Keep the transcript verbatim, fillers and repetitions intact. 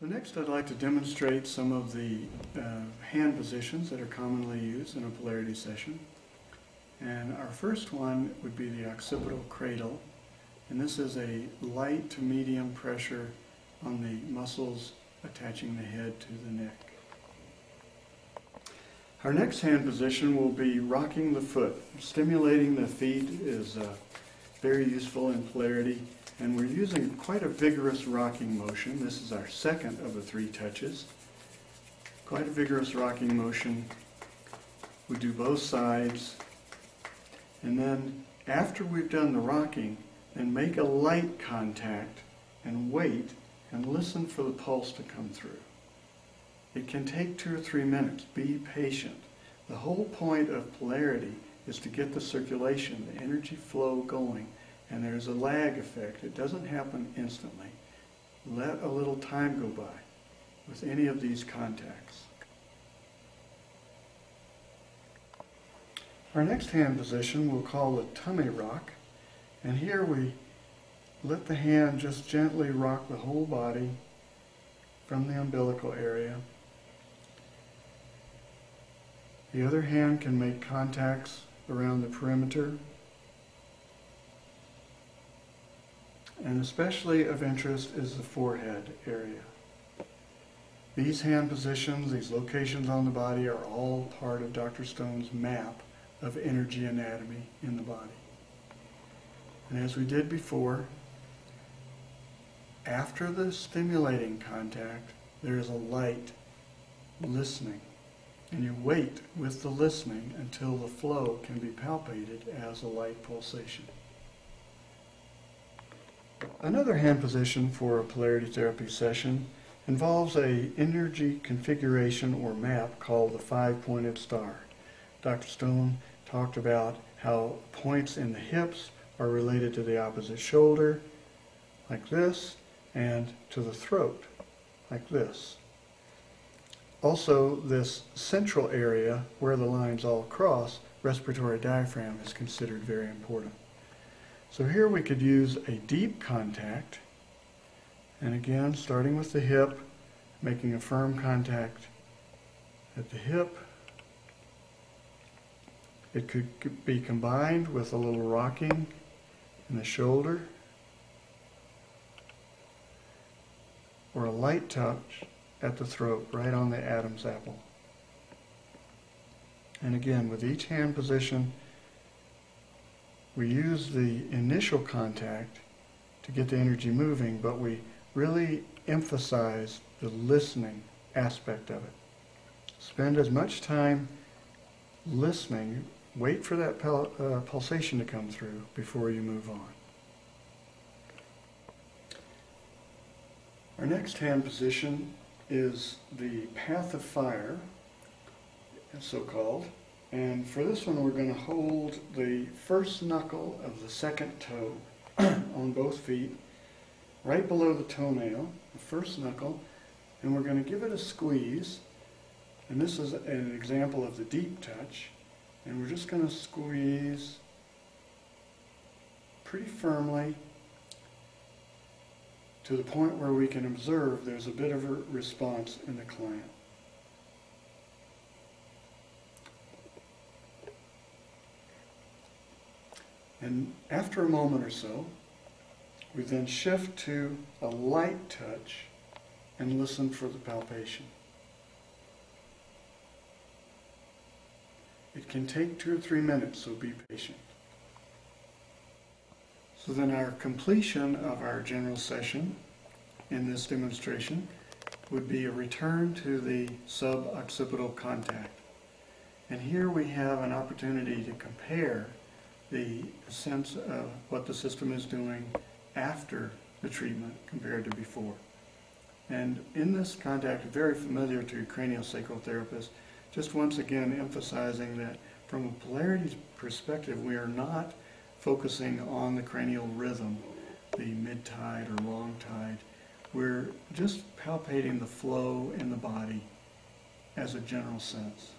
So next I'd like to demonstrate some of the uh, hand positions that are commonly used in a polarity session. And our first one would be the occipital cradle. And this is a light to medium pressure on the muscles attaching the head to the neck. Our next hand position will be rocking the foot. Stimulating the feet is uh, very useful in polarity, and we're using quite a vigorous rocking motion. This is our second of the three touches. Quite a vigorous rocking motion. We do both sides, and then after we've done the rocking, then make a light contact and wait and listen for the pulse to come through. It can take two or three minutes. Be patient. The whole point of polarity is to get the circulation, the energy flow going, and there's a lag effect. It doesn't happen instantly. Let a little time go by with any of these contacts. Our next hand position we'll call the tummy rock, and here we let the hand just gently rock the whole body from the umbilical area. The other hand can make contacts around the perimeter. And especially of interest is the forehead area. These hand positions, these locations on the body, are all part of Doctor Stone's map of energy anatomy in the body. And as we did before, after the stimulating contact, there is a light listening. And you wait with the listening until the flow can be palpated as a light pulsation. Another hand position for a polarity therapy session involves an energy configuration or map called the five-pointed star. Doctor Stone talked about how points in the hips are related to the opposite shoulder, like this, and to the throat, like this. Also, this central area where the lines all cross, respiratory diaphragm, is considered very important. So here we could use a deep contact, and again, starting with the hip, making a firm contact at the hip. It could be combined with a little rocking in the shoulder, or a light touch at the throat, right on the Adam's apple. And again, with each hand position, we use the initial contact to get the energy moving, but we really emphasize the listening aspect of it. Spend as much time listening, wait for that pul uh, pulsation to come through before you move on. Our next hand position is the path of fire, so-called, and for this one we're going to hold the first knuckle of the second toe on both feet, right below the toenail, the first knuckle, and we're going to give it a squeeze, and this is an example of the deep touch, and we're just going to squeeze pretty firmly to the point where we can observe there's a bit of a response in the client. And after a moment or so, we then shift to a light touch and listen for the palpation. It can take two or three minutes, so be patient. So then our completion of our general session in this demonstration would be a return to the suboccipital contact. And here we have an opportunity to compare the sense of what the system is doing after the treatment compared to before. And in this contact, very familiar to craniosacral therapists, just once again emphasizing that from a polarity perspective, we are not focusing on the cranial rhythm, the mid-tide or long-tide. We're just palpating the flow in the body as a general sense.